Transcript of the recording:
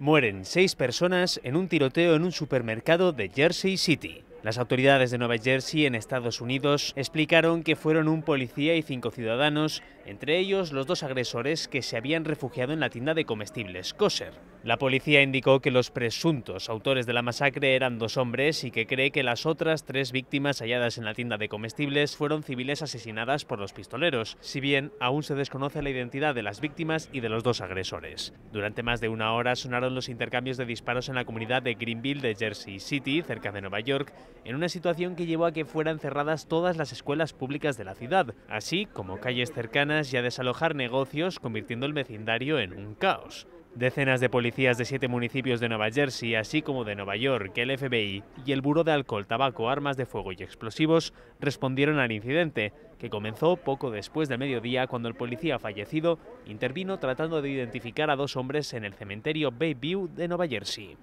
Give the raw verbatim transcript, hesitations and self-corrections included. Mueren seis personas en un tiroteo en un supermercado de Jersey City. Las autoridades de Nueva Jersey, en Estados Unidos, explicaron que fueron un policía y cinco ciudadanos, entre ellos los dos agresores que se habían refugiado en la tienda de comestibles kosher. La policía indicó que los presuntos autores de la masacre eran dos hombres y que cree que las otras tres víctimas halladas en la tienda de comestibles fueron civiles asesinadas por los pistoleros, si bien aún se desconoce la identidad de las víctimas y de los dos agresores. Durante más de una hora sonaron los intercambios de disparos en la comunidad de Greenville de Jersey City, cerca de Nueva York, en una situación que llevó a que fueran cerradas todas las escuelas públicas de la ciudad, así como calles cercanas, y a desalojar negocios, convirtiendo el vecindario en un caos. Decenas de policías de siete municipios de Nueva Jersey, así como de Nueva York, el F B I y el Buró de Alcohol, Tabaco, Armas de Fuego y Explosivos respondieron al incidente, que comenzó poco después de mediodía cuando el policía fallecido intervino tratando de identificar a dos hombres en el cementerio Bayview de Nueva Jersey.